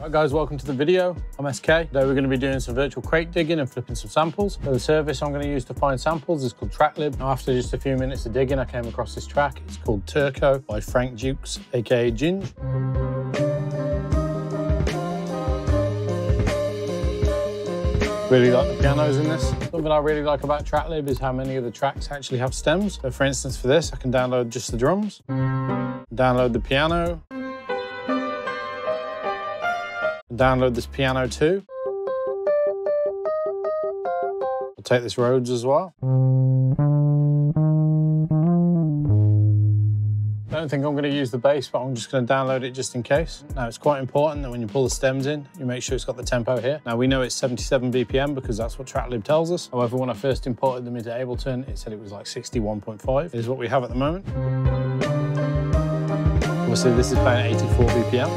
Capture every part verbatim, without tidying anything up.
Alright guys, welcome to the video. I'm S K. Today we're going to be doing some virtual crate digging and flipping some samples. So the service I'm going to use to find samples is called Tracklib. Now after just a few minutes of digging I came across this track. It's called Turco by Frank Dukes aka Ginge. Really like the pianos in this. Something I really like about Tracklib is how many of the tracks actually have stems. So for instance for this I can download just the drums, download the piano, download this piano too. I'll take this Rhodes as well. I don't think I'm going to use the bass, but I'm just going to download it just in case. Now it's quite important that when you pull the stems in, you make sure it's got the tempo here. Now we know it's seventy-seven B P M because that's what Tracklib tells us. However, when I first imported them into Ableton, it said it was like sixty-one point five is what we have at the moment. Obviously this is playing eighty-four B P M.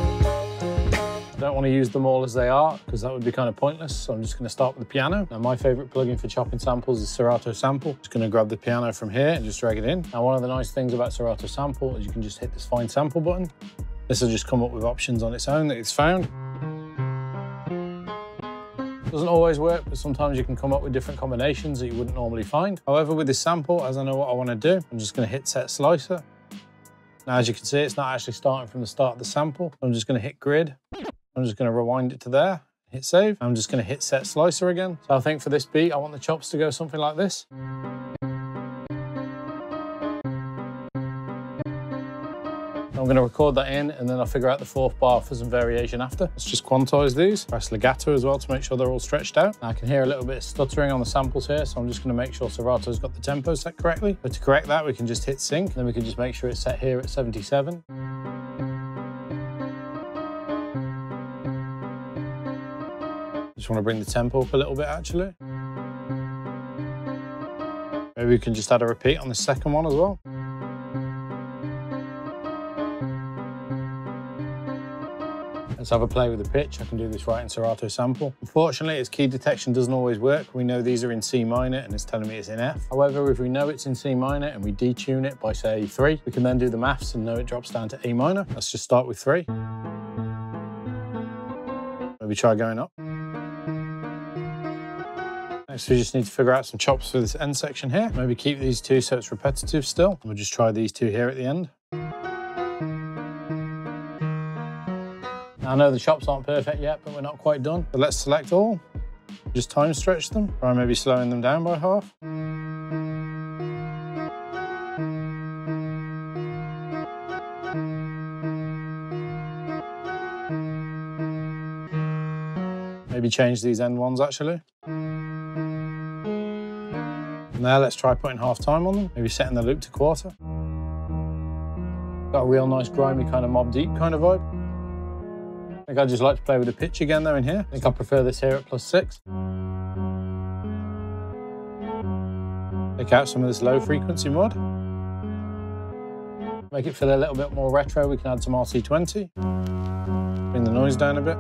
I don't want to use them all as they are because that would be kind of pointless, so I'm just going to start with the piano. Now my favourite plugin for chopping samples is Serato Sample. Just going to grab the piano from here and just drag it in. Now one of the nice things about Serato Sample is you can just hit this find sample button. This will just come up with options on its own that it's found. Doesn't always work, but sometimes you can come up with different combinations that you wouldn't normally find. However, with this sample, as I know what I want to do, I'm just going to hit set slicer. Now as you can see, it's not actually starting from the start of the sample. I'm just going to hit grid. I'm just going to rewind it to there, hit save. I'm just going to hit set slicer again. So I think for this beat, I want the chops to go something like this. I'm going to record that in and then I'll figure out the fourth bar for some variation after. Let's just quantize these. Press legato as well to make sure they're all stretched out. Now I can hear a little bit of stuttering on the samples here, so I'm just going to make sure Serato's got the tempo set correctly. But to correct that, we can just hit sync and then we can just make sure it's set here at seventy-seven. Just want to bring the tempo up a little bit actually. Maybe we can just add a repeat on the second one as well. Let's have a play with the pitch. I can do this right in Serato Sample. Unfortunately, its key detection doesn't always work. We know these are in C minor and it's telling me it's in F. However, if we know it's in C minor and we detune it by say three, we can then do the maths and know it drops down to A minor. Let's just start with three. Maybe try going up. Next, we just need to figure out some chops for this end section here. Maybe keep these two so it's repetitive still. We'll just try these two here at the end. Now, I know the chops aren't perfect yet, but we're not quite done. So let's select all, just time stretch them. Try maybe slowing them down by half. Maybe change these end ones actually. There, let's try putting half time on them, maybe setting the loop to quarter. Got a real nice grimy kind of mob deep kind of vibe. I think I just like to play with the pitch again though in here. I think I prefer this here at plus six. Take out some of this low frequency mod. Make it feel a little bit more retro, we can add some R C twenty. Bring the noise down a bit.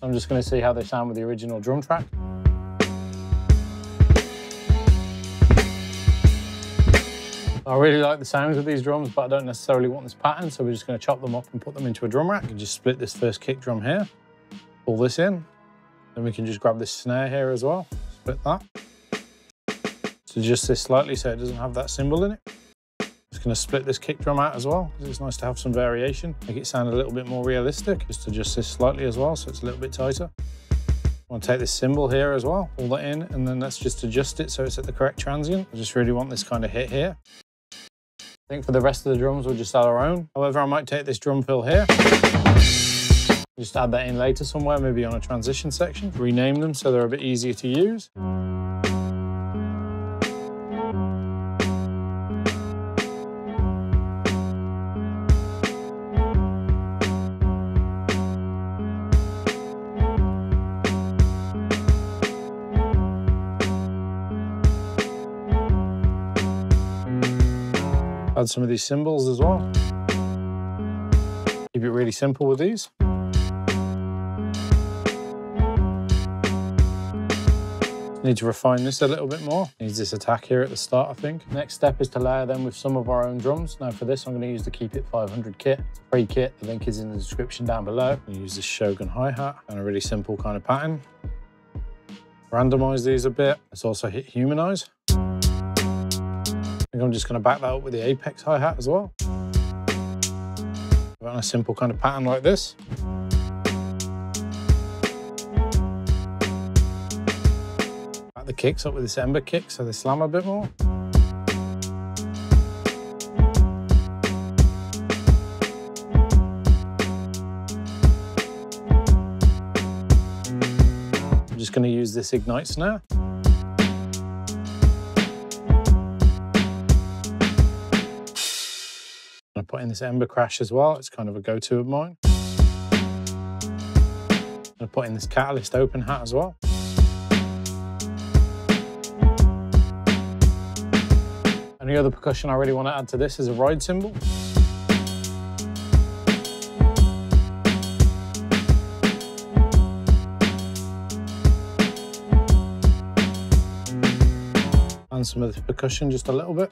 I'm just going to see how they sound with the original drum track. I really like the sounds of these drums, but I don't necessarily want this pattern, so we're just going to chop them up and put them into a drum rack. And just split this first kick drum here, pull this in, then we can just grab this snare here as well, split that. So just this slightly so it doesn't have that cymbal in it. Just going to split this kick drum out as well, because it's nice to have some variation, make it sound a little bit more realistic. Just adjust this slightly as well, so it's a little bit tighter. I want to take this cymbal here as well, pull that in, and then let's just adjust it so it's at the correct transient. I just really want this kind of hit here. I think for the rest of the drums we'll just add our own. However, I might take this drum fill here. Just add that in later somewhere, maybe on a transition section. Rename them so they're a bit easier to use. Add some of these cymbals as well. Keep it really simple with these. Need to refine this a little bit more. Needs this attack here at the start, I think. Next step is to layer them with some of our own drums. Now for this, I'm gonna use the Keep it five hundred kit. It's a free kit, the link is in the description down below. I use this Shogun hi-hat and a really simple kind of pattern. Randomize these a bit. Let's also hit humanize. I think I'm just gonna back that up with the Apex hi-hat as well. Run a simple kind of pattern like this. Back the kicks up with this Ember kick so they slam a bit more. I'm just going to use this Ignite snare. Put in this Ember crash as well, it's kind of a go-to of mine. I'm going to put in this Catalyst open hat as well. Any other percussion I really want to add to this is a ride cymbal. And some of this percussion just a little bit.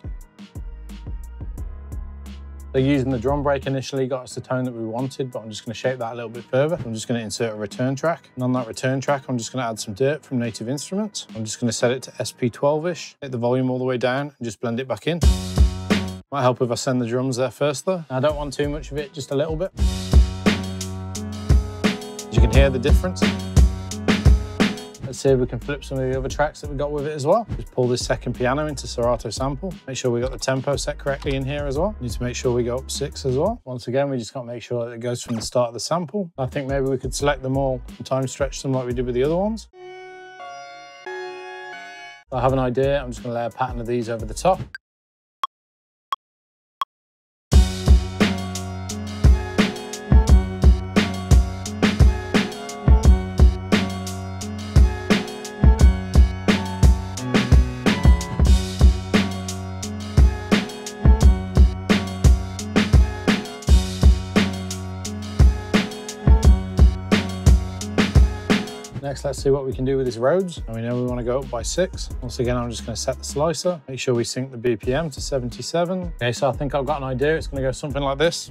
So using the drum break initially got us the tone that we wanted, but I'm just going to shape that a little bit further. I'm just going to insert a return track. And on that return track, I'm just going to add some dirt from Native Instruments. I'm just going to set it to S P twelve-ish, hit the volume all the way down and just blend it back in. Might help if I send the drums there first though. I don't want too much of it, just a little bit. As you can hear the difference. Let's see if we can flip some of the other tracks that we got with it as well. Just pull this second piano into Serato Sample. Make sure we got the tempo set correctly in here as well. Need to make sure we go up six as well. Once again, we just got to make sure that it goes from the start of the sample. I think maybe we could select them all and time stretch them like we did with the other ones. I have an idea. I'm just going to lay a pattern of these over the top. Next, let's see what we can do with this Rhodes. And we know we want to go up by six. Once again, I'm just going to set the slicer. Make sure we sync the B P M to seventy-seven. Okay, so I think I've got an idea. It's going to go something like this.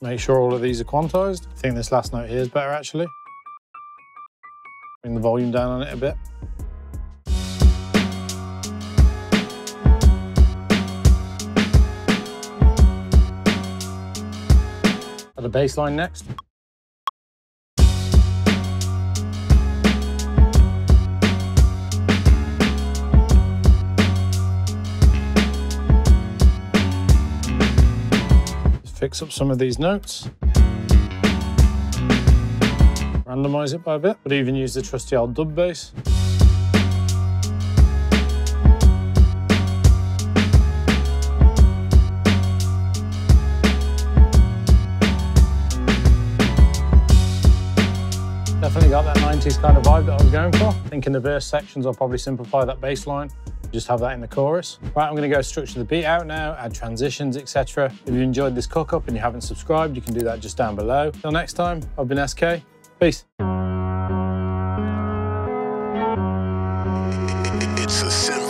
Make sure all of these are quantized. I think this last note here is better actually. Bring the volume down on it a bit. At the bass line next. Let's fix up some of these notes. Randomize it by a bit. But even use the trusty old dub bass. Definitely got that nineties kind of vibe that I was going for. I think in the verse sections, I'll probably simplify that bass line, just have that in the chorus. Right, I'm gonna go structure the beat out now, add transitions, et cetera. If you enjoyed this cook-up and you haven't subscribed, you can do that just down below. Till next time, I've been S K, peace. It's a